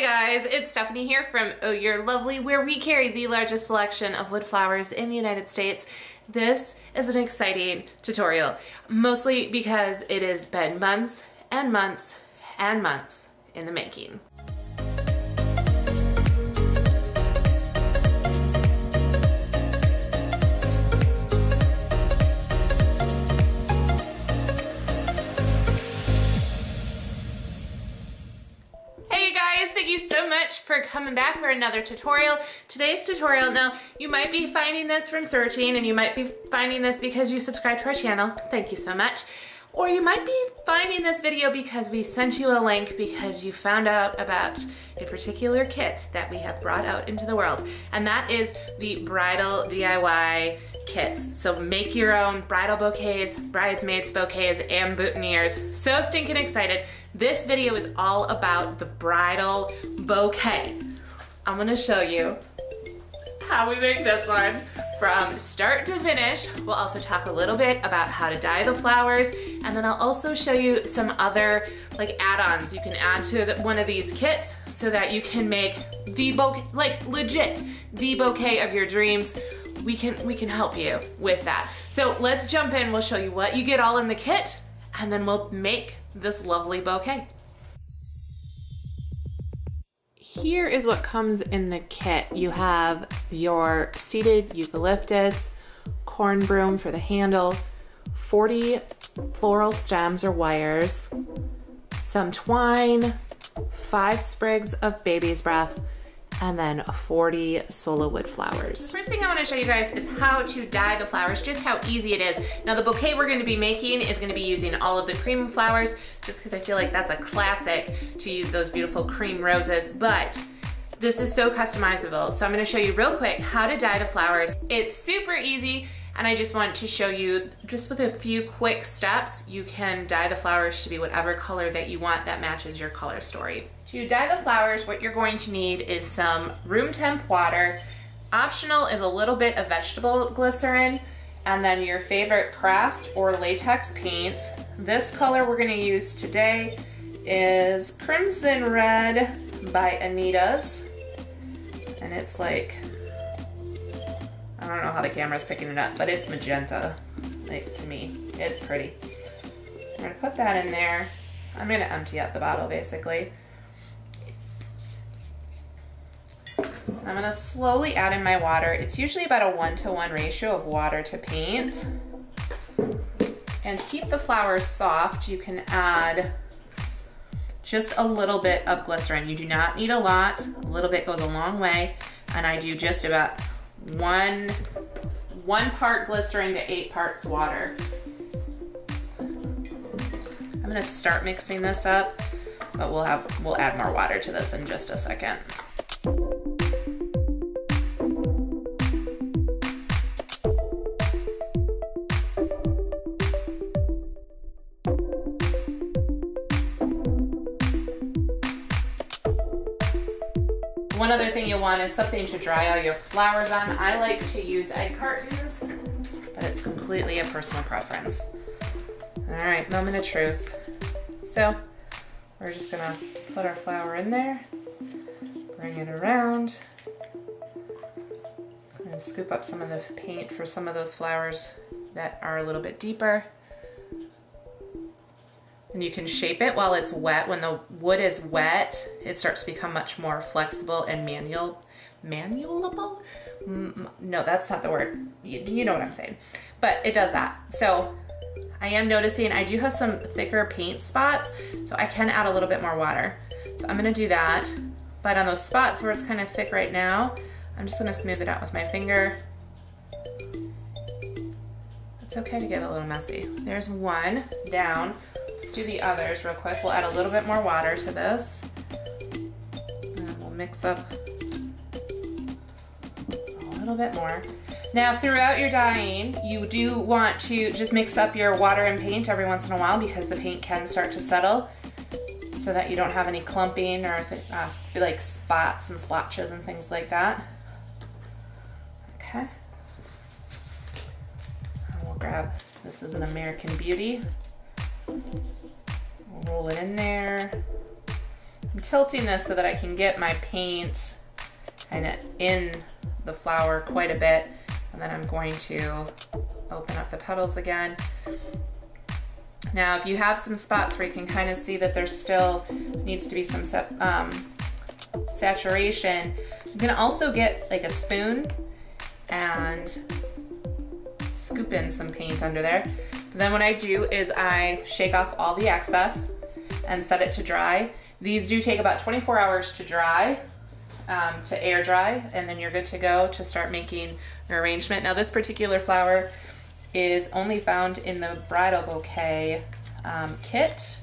Hey guys, it's Stephanie here from Oh You're Lovely, where we carry the largest selection of wood flowers in the United States. This is an exciting tutorial, mostly because it has been months and months and months in the making. For coming back for another tutorial. Today's tutorial, now you might be finding this from searching and you might be finding this because you subscribe to our channel, thank you so much, or you might be finding this video because we sent you a link because you found out about a particular kit that we have brought out into the world, and that is the bridal DIY kits. So make your own bridal bouquets, bridesmaids bouquets, and boutonnieres. So stinking excited. This video is all about the bridal bouquet. I'm gonna show you how we make this one from start to finish. We'll also talk a little bit about how to dye the flowers, and then I'll also show you some other like add-ons you can add to one of these kits so that you can make the bouquet, like legit, the bouquet of your dreams. We can help you with that. So let's jump in, we'll show you what you get all in the kit, and then we'll make this lovely bouquet. Here is what comes in the kit. You have your seeded eucalyptus, corn broom for the handle, 40 floral stems or wires, some twine, 5 sprigs of baby's breath, and then 40 solo wood flowers. The first thing I want to show you guys is how to dye the flowers, just how easy it is. Now the bouquet we're going to be making is going to be using all of the cream flowers, just because I feel like that's a classic to use those beautiful cream roses, but this is so customizable. So I'm going to show you real quick how to dye the flowers. It's super easy, and I just want to show you, just with a few quick steps, you can dye the flowers to be whatever color that you want that matches your color story. To dye the flowers, what you're going to need is some room temp water. Optional is a little bit of vegetable glycerin, and then your favorite craft or latex paint. This color we're gonna use today is Crimson Red by Anita's. And it's like, I don't know how the camera's picking it up, but it's magenta, like to me, it's pretty. I'm gonna put that in there. I'm gonna empty out the bottle basically. I'm gonna slowly add in my water. It's usually about a 1-to-1 ratio of water to paint. And to keep the flowers soft, you can add just a little bit of glycerin. You do not need a lot. A little bit goes a long way. And I do just about one part glycerin to 8 parts water. I'm gonna start mixing this up, but we'll add more water to this in just a second. One other thing you'll want is something to dry all your flowers on. I like to use egg cartons, but it's completely a personal preference. All right, moment of truth. So we're just gonna put our flower in there, bring it around, and scoop up some of the paint for some of those flowers that are a little bit deeper. And you can shape it while it's wet. When the wood is wet, it starts to become much more flexible and manualable? No, that's not the word. You know what I'm saying. But it does that. So I am noticing I do have some thicker paint spots, so I can add a little bit more water. So I'm gonna do that. But on those spots where it's kind of thick right now, I'm just gonna smooth it out with my finger. It's okay to get a little messy. There's one down. Let's do the others real quick. We'll add a little bit more water to this. And we'll mix up a little bit more. Now throughout your dyeing, you do want to just mix up your water and paint every once in a while because the paint can start to settle so that you don't have any clumping or like spots and splotches and things like that. Okay. And we'll grab, this is an American Beauty. Roll it in there. I'm tilting this so that I can get my paint kind of in the flower quite a bit, and then I'm going to open up the petals again. Now, if you have some spots where you can kind of see that there still needs to be some saturation, you can also get like a spoon and scoop in some paint under there. But then what I do is I shake off all the excess and set it to dry. These do take about 24 hours to dry, to air dry, and then you're good to go to start making your arrangement. Now, this particular flower is only found in the bridal bouquet kit.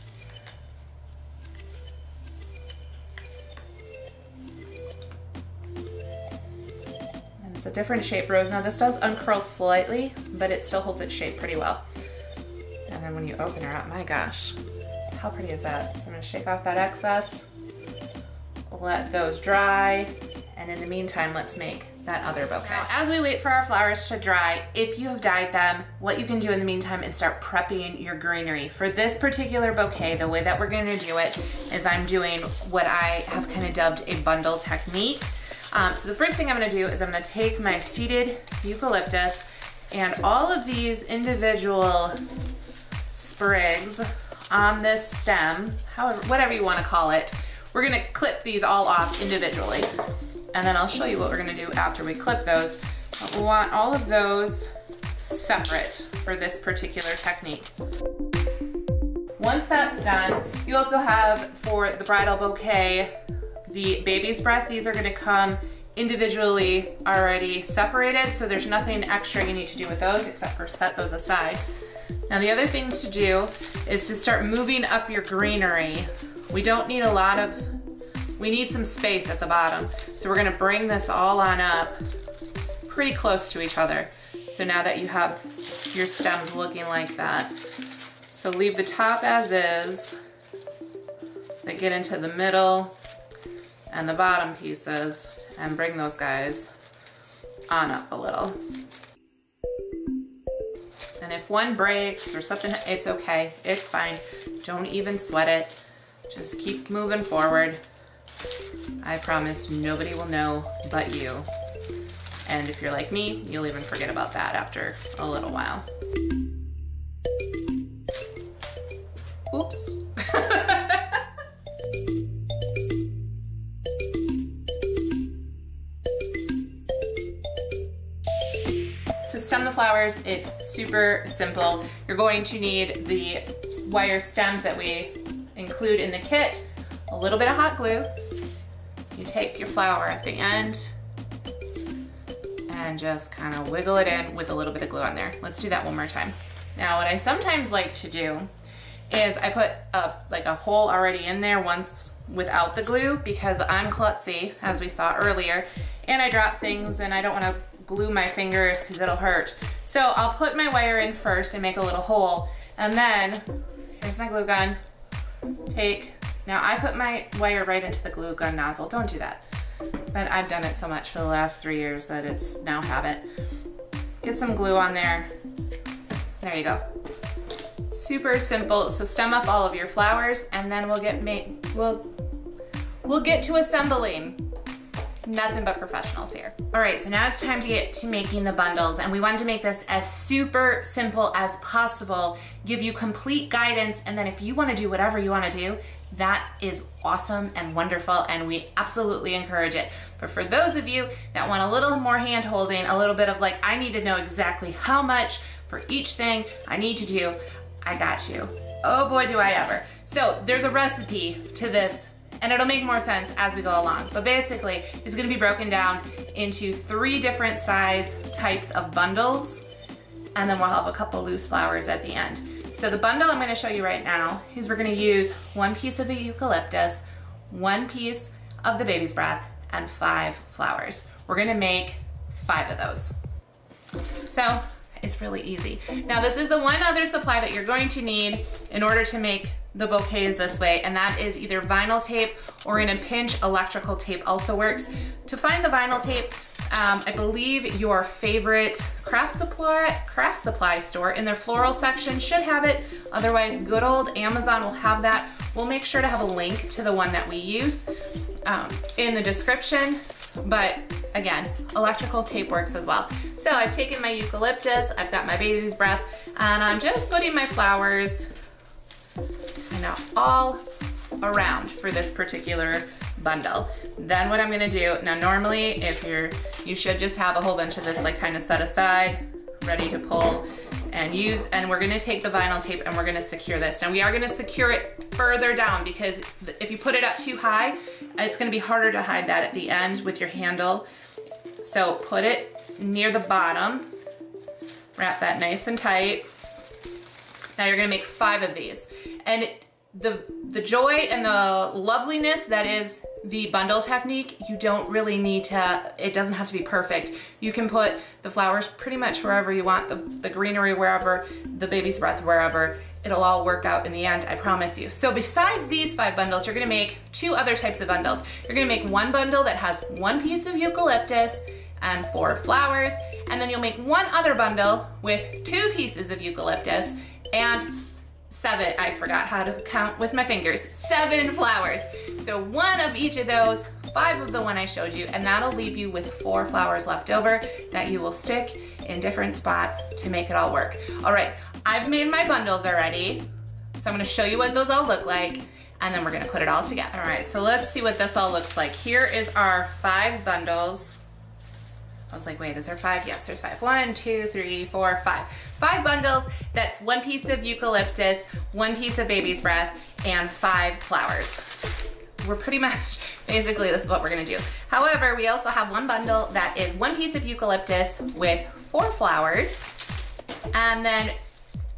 And it's a different shape rose. Now, this does uncurl slightly, but it still holds its shape pretty well. And then when you open her up, my gosh, how pretty is that? So I'm gonna shake off that excess, let those dry, and in the meantime, let's make that other bouquet. Now, as we wait for our flowers to dry, if you have dyed them, what you can do in the meantime is start prepping your greenery. For this particular bouquet, the way that we're gonna do it is I'm doing what I have kind of dubbed a bundle technique. So the first thing I'm gonna do is I'm gonna take my seeded eucalyptus, and all of these individual sprigs on this stem, however, whatever you wanna call it, we're gonna clip these all off individually. And then I'll show you what we're gonna do after we clip those. But we want all of those separate for this particular technique. Once that's done, you also have for the bridal bouquet, the baby's breath. These are gonna come individually already separated, so there's nothing extra you need to do with those except for set those aside. Now, the other thing to do is to start moving up your greenery. We don't need a lot of, we need some space at the bottom. So we're gonna bring this all on up pretty close to each other. So now that you have your stems looking like that. So leave the top as is, then get into the middle and the bottom pieces and bring those guys on up a little. And if one breaks or something, it's okay, it's fine. Don't even sweat it. Just keep moving forward. I promise nobody will know but you. And if you're like me, you'll even forget about that after a little while. Oops. To stem the flowers, it's super simple. You're going to need the wire stems that we include in the kit, a little bit of hot glue. You take your flower at the end and just kind of wiggle it in with a little bit of glue on there. Let's do that one more time. Now, what I sometimes like to do is I put a hole already in there once without the glue, because I'm klutzy, as we saw earlier, and I drop things and I don't want to glue my fingers because it'll hurt. So I'll put my wire in first and make a little hole, and then, here's my glue gun, take, now I put my wire right into the glue gun nozzle. Don't do that. But I've done it so much for the last 3 years that it's now habit. Get some glue on there. There you go. Super simple. So stem up all of your flowers, and then we'll get to assembling. Nothing but professionals here. All right, so now it's time to get to making the bundles, and we wanted to make this as super simple as possible, give you complete guidance, and then if you want to do whatever you want to do, that is awesome and wonderful, and we absolutely encourage it. But for those of you that want a little more hand holding, a little bit of like, I need to know exactly how much for each thing I need to do, I got you. Oh boy, do I ever. So there's a recipe to this, and it'll make more sense as we go along. But basically, it's gonna be broken down into 3 different size types of bundles, and then we'll have a couple loose flowers at the end. So the bundle I'm gonna show you right now is we're gonna use 1 piece of the eucalyptus, 1 piece of the baby's breath, and 5 flowers. We're gonna make 5 of those. So it's really easy. Now, this is the one other supply that you're going to need in order to make the bouquets this way, and that is either vinyl tape or, in a pinch, electrical tape also works. To find the vinyl tape, I believe your favorite craft supply store in their floral section should have it. Otherwise, good old Amazon will have that. We'll make sure to have a link to the one that we use in the description. But again, electrical tape works as well. So I've taken my eucalyptus, I've got my baby's breath, and I'm just putting my flowers now all around for this particular bundle. Then what I'm gonna do, now normally if you should just have a whole bunch of this like kind of set aside, ready to pull and use, and we're gonna take the vinyl tape and we're gonna secure this. Now we are gonna secure it further down because if you put it up too high, it's gonna be harder to hide that at the end with your handle. So put it near the bottom, wrap that nice and tight. Now you're gonna make 5 of these. And the joy and the loveliness that is the bundle technique, you don't really need to, it doesn't have to be perfect. You can put the flowers pretty much wherever you want, the greenery wherever, the baby's breath wherever. It'll all work out in the end, I promise you. So besides these 5 bundles, you're gonna make 2 other types of bundles. You're gonna make one bundle that has 1 piece of eucalyptus and 4 flowers, and then you'll make one other bundle with 2 pieces of eucalyptus and 7, I forgot how to count with my fingers, 7 flowers. So 1 of each of those, 5 of the one I showed you, and that'll leave you with 4 flowers left over that you will stick in different spots to make it all work. All right, I've made my bundles already, so I'm gonna show you what those all look like, and then we're gonna put it all together. All right, so let's see what this all looks like. Here is our 5 bundles. I was like, wait, is there 5? Yes, there's 5. 1, 2, 3, 4, 5. 5 bundles, that's 1 piece of eucalyptus, 1 piece of baby's breath, and 5 flowers. We're pretty much, basically this is what we're gonna do. However, we also have one bundle that is 1 piece of eucalyptus with 4 flowers, and then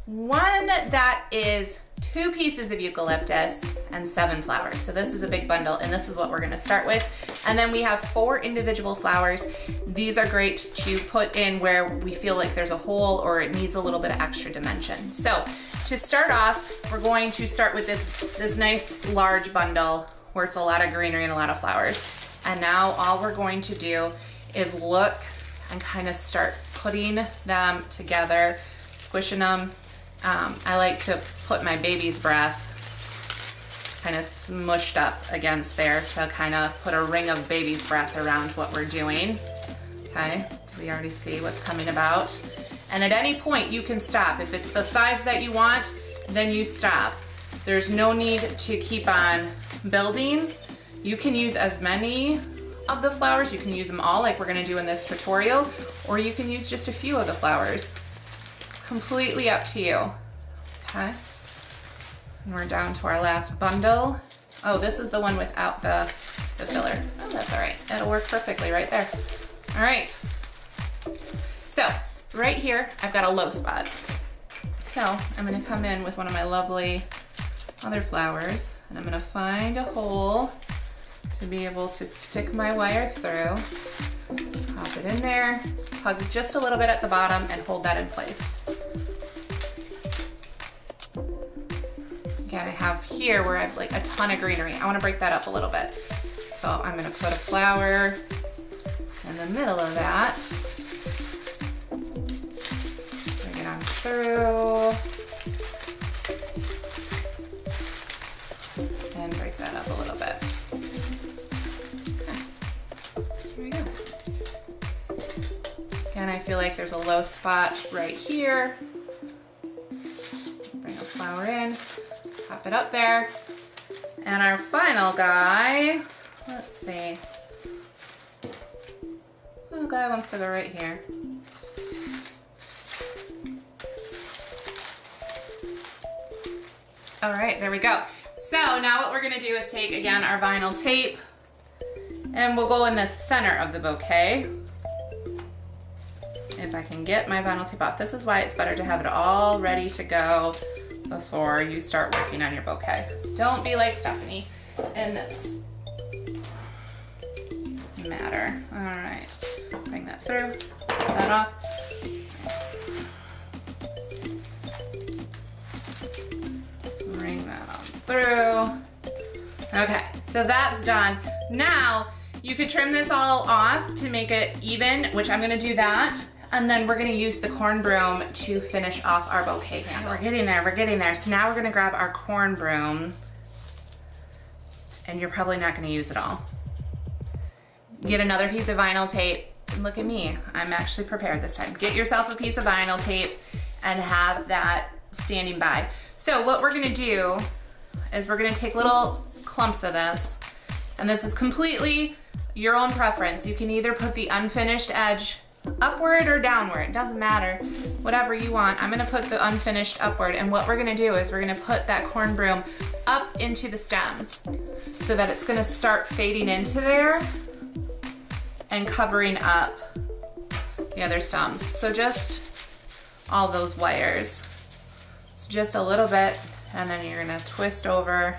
one that is 2 pieces of eucalyptus and 7 flowers. So this is a big bundle, and this is what we're gonna start with. And then we have 4 individual flowers. These are great to put in where we feel like there's a hole or it needs a little bit of extra dimension. So to start off, we're going to start with this nice large bundle where it's a lot of greenery and a lot of flowers. And now all we're going to do is look and kind of start putting them together, squishing them. I like to put my baby's breath kind of smushed up against there to kind of put a ring of baby's breath around what we're doing. Okay, do we already see what's coming about? And at any point you can stop. If it's the size that you want, then you stop. There's no need to keep on building. You can use as many of the flowers, you can use them all like we're gonna do in this tutorial, or you can use just a few of the flowers. Completely up to you, okay? And we're down to our last bundle. Oh, this is the one without the filler. Oh, that's all right, that'll work perfectly right there. All right, so right here, I've got a low spot. So I'm gonna come in with one of my lovely other flowers, and I'm gonna find a hole to be able to stick my wire through, pop it in there, tug just a little bit at the bottom and hold that in place. Again, I have here where I have like a ton of greenery. I want to break that up a little bit. So I'm going to put a flower in the middle of that. Bring it on through. And break that up a little bit. And I feel like there's a low spot right here. Bring a flower in, pop it up there. And our final guy, let's see. Little guy wants to go right here. All right, there we go. So now what we're gonna do is take again our vinyl tape and we'll go in the center of the bouquet. If I can get my vinyl tape off. This is why it's better to have it all ready to go before you start working on your bouquet. Don't be like Stephanie in this matter. All right, bring that through, put that off. Bring that on through. Okay, so that's done. Now, You could trim this all off to make it even, which I'm gonna do that. And then we're gonna use the corn broom to finish off our bouquet handle. We're getting there, we're getting there. So now we're gonna grab our corn broom, and you're probably not gonna use it all. Get another piece of vinyl tape. Look at me, I'm actually prepared this time. Get yourself a piece of vinyl tape and have that standing by. So what we're gonna do is we're gonna take little clumps of this, and this is completely your own preference. You can either put the unfinished edge upward or downward, it doesn't matter, whatever you want. I'm gonna put the unfinished upward, and what we're gonna do is we're gonna put that corn broom up into the stems so that it's gonna start fading into there and covering up the other stems. So just all those wires. So just a little bit, and then you're gonna twist over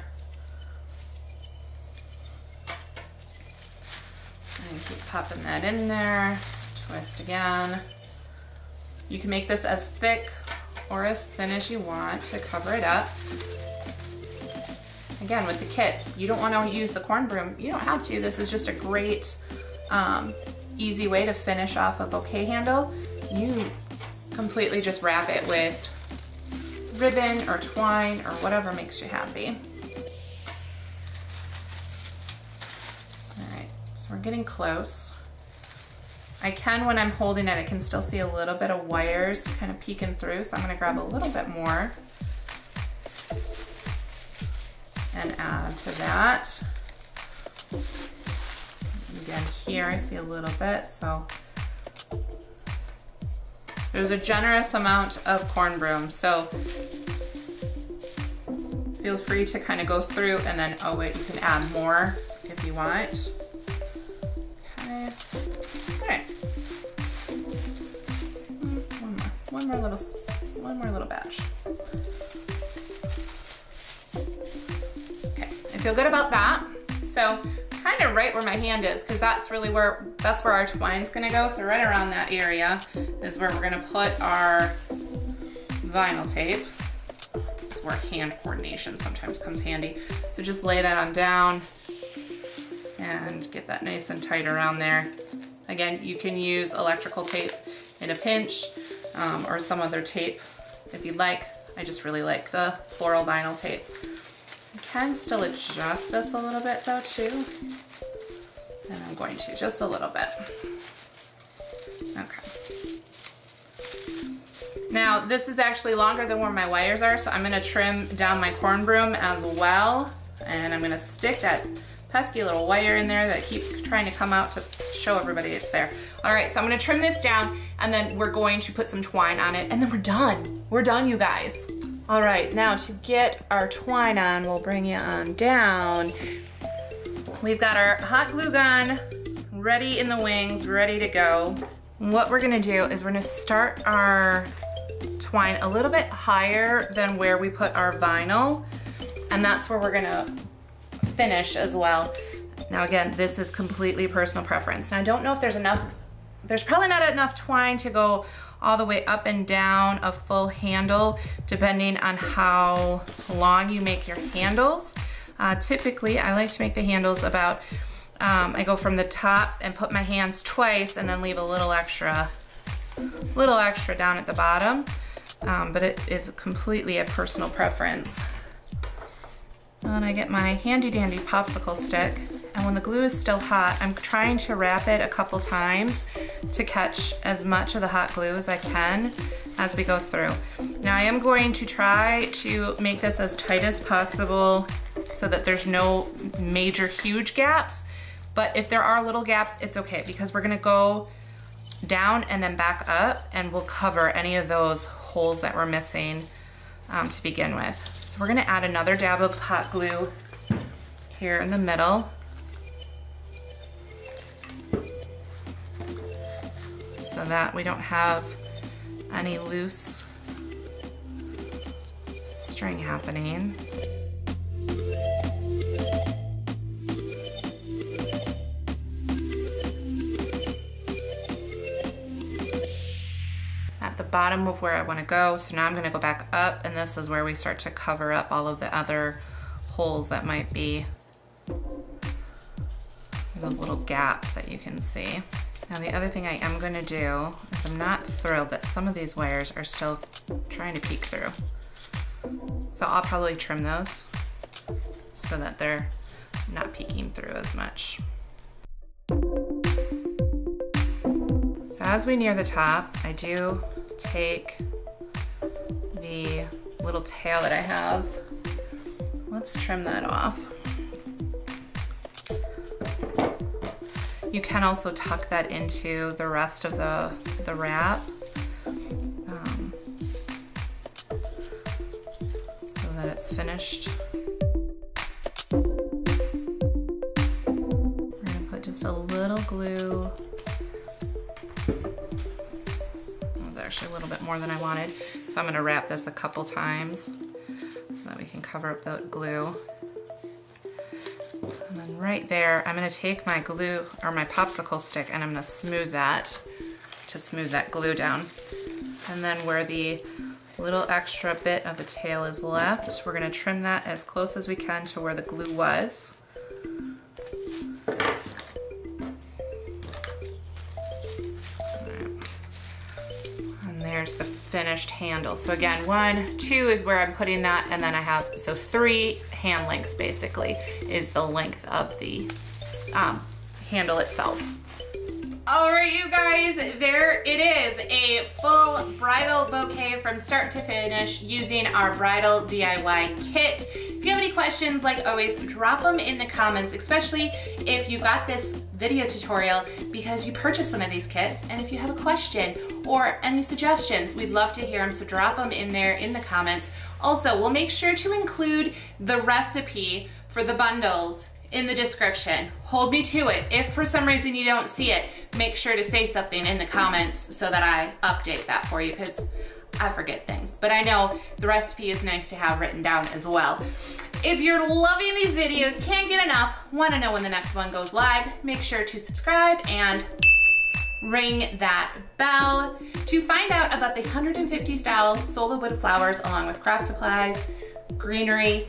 and keep popping that in there. Twist again. You can make this as thick or as thin as you want to cover it up. Again, with the kit, you don't want to use the corn broom. You don't have to. This is just a great, easy way to finish off a bouquet handle. You completely just wrap it with ribbon or twine or whatever makes you happy. All right, so we're getting close. I can, when I'm holding it, I can still see a little bit of wires kind of peeking through, so I'm gonna grab a little bit more and add to that. Again, here I see a little bit, so there's a generous amount of corn broom, so feel free to kind of go through, and then you can add more if you want. Okay. All right. One more little batch. Okay, I feel good about that. So kind of right where my hand is, because that's really where, that's where our twine's gonna go. So right around that area is where we're gonna put our vinyl tape. This is where hand coordination sometimes comes handy. So just lay that on down and get that nice and tight around there. Again, you can use electrical tape in a pinch, or some other tape if you'd like. I just really like the floral vinyl tape. You can still adjust this a little bit though too. And I'm going to, just a little bit. Okay. Now this is actually longer than where my wires are, so I'm gonna trim down my corn broom as well. And I'm gonna stick that pesky little wire in there that keeps trying to come out to show everybody it's there. All right, so I'm gonna trim this down, and then we're going to put some twine on it, and then we're done. We're done, you guys. All right, now to get our twine on, we'll bring it on down. We've got our hot glue gun ready in the wings, ready to go. What we're gonna do is we're gonna start our twine a little bit higher than where we put our vinyl, and that's where we're gonna finish as well. Now again, this is completely personal preference. And I don't know if there's enough, there's probably not enough twine to go all the way up and down a full handle, depending on how long you make your handles. Typically, I like to make the handles about, I go from the top and put my hands twice and then leave a little extra down at the bottom. But it is completely a personal preference. And then I get my handy dandy popsicle stick, and when the glue is still hot, I'm trying to wrap it a couple times to catch as much of the hot glue as I can as we go through. Now I am going to try to make this as tight as possible so that there's no major huge gaps, but if there are little gaps, it's okay, because we're gonna go down and then back up, and we'll cover any of those holes that we're missing to begin with. So we're gonna add another dab of hot glue here in the middle. So that we don't have any loose string happening. The bottom of where I want to go. So now I'm going to go back up, and this is where we start to cover up all of the other holes that might be those little gaps that you can see. Now the other thing I am going to do is I'm not thrilled that some of these wires are still trying to peek through. So I'll probably trim those so that they're not peeking through as much. So as we near the top, I do take the little tail that I have. Let's trim that off. You can also tuck that into the rest of the wrap so that it's finished. We're gonna put just a little glue. That was actually a little bit more than I wanted. So I'm gonna wrap this a couple times so that we can cover up the glue. And then right there, I'm going to take my glue or my popsicle stick and I'm going to smooth that to smooth that glue down. And then where the little extra bit of the tail is left, we're going to trim that as close as we can to where the glue was. And there's the finished handle. So again, 1, 2 is where I'm putting that, and then I have, so 3 hand lengths basically is the length of the handle itself. All right, you guys, there it is, a full bridal bouquet from start to finish using our bridal DIY kit. If you have any questions, like always, drop them in the comments, especially if you got this video tutorial because you purchased one of these kits. And if you have a question or any suggestions, we'd love to hear them, so drop them in there in the comments. Also, we'll make sure to include the recipe for the bundles in the description. Hold me to it. If for some reason you don't see it, make sure to say something in the comments so that I update that for you, because I forget things. But I know the recipe is nice to have written down as well. If you're loving these videos, can't get enough, want to know when the next one goes live, make sure to subscribe and ring that bell to find out about the 150 style solo wood flowers along with craft supplies, greenery,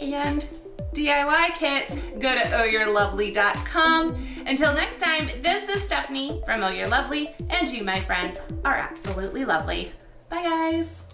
and DIY kits. Go to ohyourlovely.com. Until next time, this is Stephanie from Oh You're Lovely, and you, my friends, are absolutely lovely. Bye, guys.